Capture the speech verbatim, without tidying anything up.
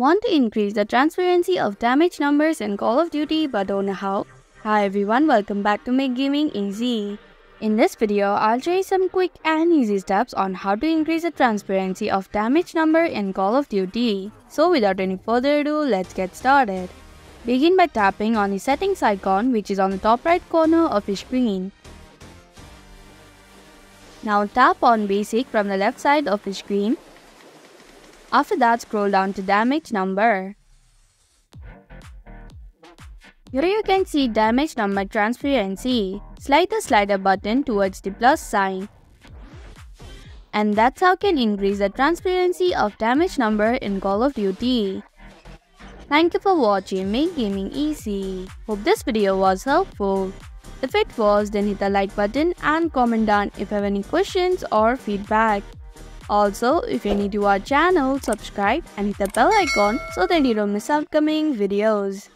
Want to increase the transparency of damage numbers in Call of Duty but don't know how? Hi everyone, welcome back to Make Gaming Easy. In this video, I'll show you some quick and easy steps on how to increase the transparency of damage number in Call of Duty. So without any further ado, let's get started. Begin by tapping on the settings icon which is on the top right corner of your screen. Now tap on Basic from the left side of the screen. After that, scroll down to damage number. Here you can see damage number transparency. Slide the slider button towards the plus sign. And that's how you can increase the transparency of damage number in Call of Duty. Thank you for watching Make Gaming Easy. Hope this video was helpful. If it was, then hit the like button and comment down if you have any questions or feedback. Also, if you're new to our channel, subscribe and hit the bell icon so that you don't miss upcoming videos.